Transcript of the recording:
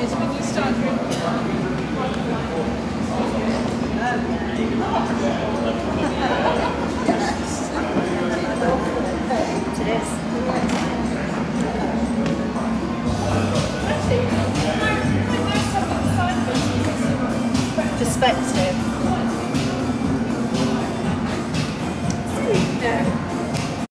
is when you start drinking.